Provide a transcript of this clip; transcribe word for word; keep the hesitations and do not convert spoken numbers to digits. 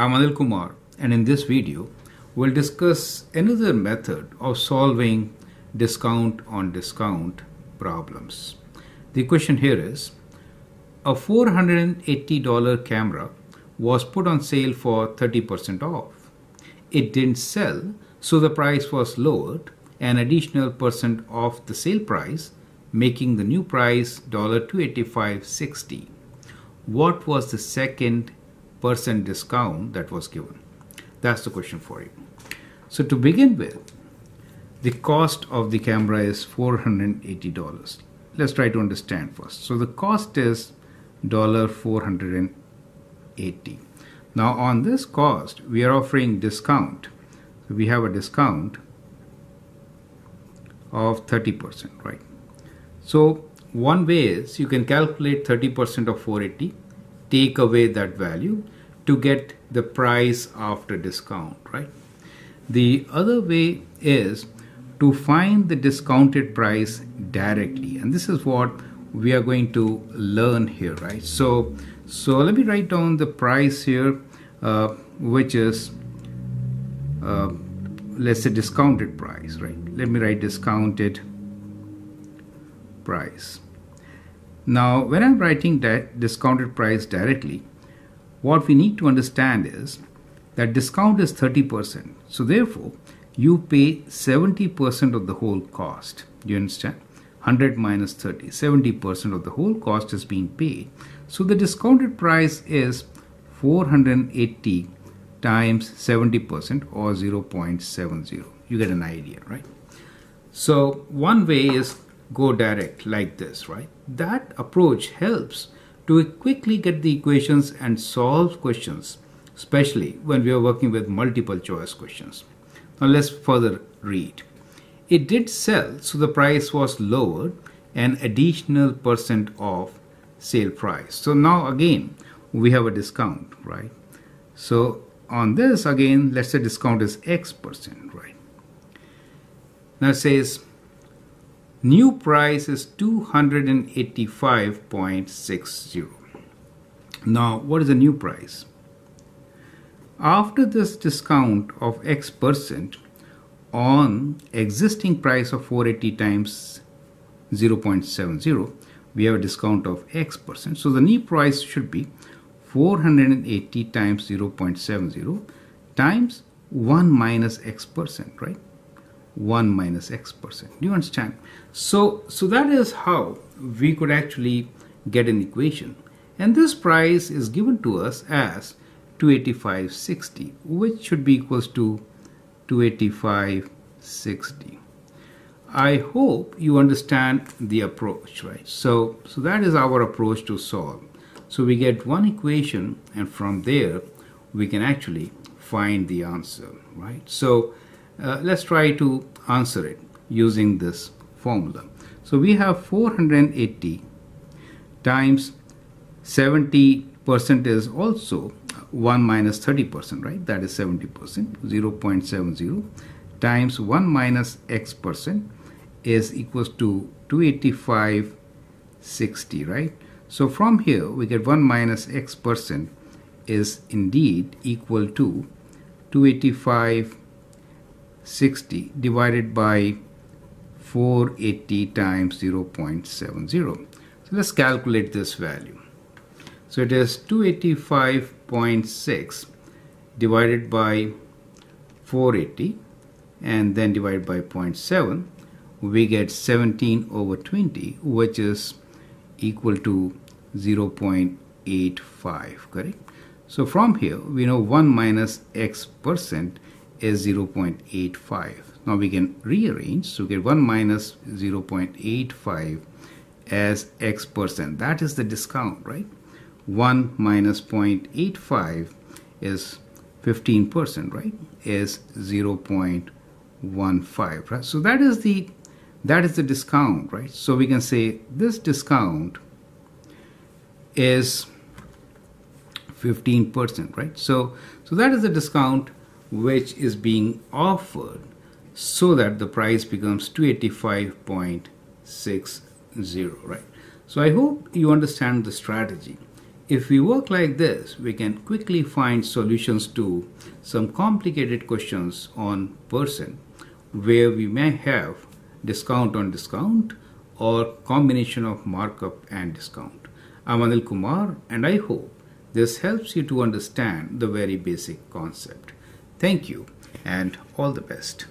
I'm Anil Kumar, and in this video we'll discuss another method of solving discount on discount problems. The question here is, a four hundred eighty dollar camera was put on sale for thirty percent off. It didn't sell, so the price was lowered an additional percent off the sale price, making the new price two hundred eighty-five dollars and sixty cents. What was the second percent discount that was given? That's the question for you. So to begin with, the cost of the camera is four hundred eighty dollars. Let's try to understand first. So the cost is four hundred eighty dollars. Now on this cost, we are offering discount. So we have a discount of thirty percent, right? So one way is you can calculate thirty percent of four hundred eighty, take away that value to get the price after discount, right? The other way is to find the discounted price directly, and this is what we are going to learn here, right? So, so let me write down the price here, uh, which is, uh, let's say, discounted price, right? Let me write discounted price. Now, when I'm writing that discounted price directly, what we need to understand is that discount is thirty percent. So therefore, you pay seventy percent of the whole cost. Do you understand? one hundred minus thirty, seventy percent of the whole cost is being paid. So the discounted price is four hundred eighty times seventy percent, or zero point seven zero. You get an idea, right? So one way is go direct like this, right? That approach helps to quickly get the equations and solve questions, especially when we are working with multiple choice questions. Now let's further read. It did sell, so the price was lowered an additional percent of sale price. So now again, we have a discount, right? So on this again, let's say discount is X percent, right? Now it says new price is two hundred eighty-five dollars and sixty cents. Now, what is the new price? After this discount of X percent on existing price of four hundred eighty times zero point seven zero, we have a discount of X percent. So the new price should be four hundred eighty times zero point seven zero times one minus X percent, right? one minus X percent. Do you understand? So, so that is how we could actually get an equation. And this price is given to us as two hundred eighty-five dollars and sixty cents, which should be equals to two hundred eighty-five dollars and sixty cents. I hope you understand the approach, right? So, so that is our approach to solve. So we get one equation, and from there we can actually find the answer, right? So Uh, let's try to answer it using this formula. So we have four hundred eighty times seventy percent is also one minus thirty percent, right? That is seventy percent, zero point seven zero times one minus X percent is equals to two hundred eighty-five dollars and sixty cents, right? So from here we get one minus X percent is indeed equal to two hundred eighty-five dollars and sixty cents divided by four hundred eighty times zero point seven zero. So let's calculate this value. So it is two hundred eighty-five dollars and six cents divided by four hundred eighty and then divided by zero point seven. We get seventeen over twenty, which is equal to zero point eight five, correct? So from here we know one minus X percent is zero point eight five. Now we can rearrange, so we get one minus zero point eight five as X percent. That is the discount, right? one minus zero point eight five is fifteen percent, right? Is zero point one five, right? So that is the that is the discount, right? So we can say this discount is fifteen percent, right? So so that is the discount which is being offered, so that the price becomes two hundred eighty-five dollars and sixty cents, right? So I hope you understand the strategy. If we work like this, we can quickly find solutions to some complicated questions on percent, where we may have discount on discount or combination of markup and discount. I'm Anil Kumar, and I hope this helps you to understand the very basic concept. Thank you and all the best.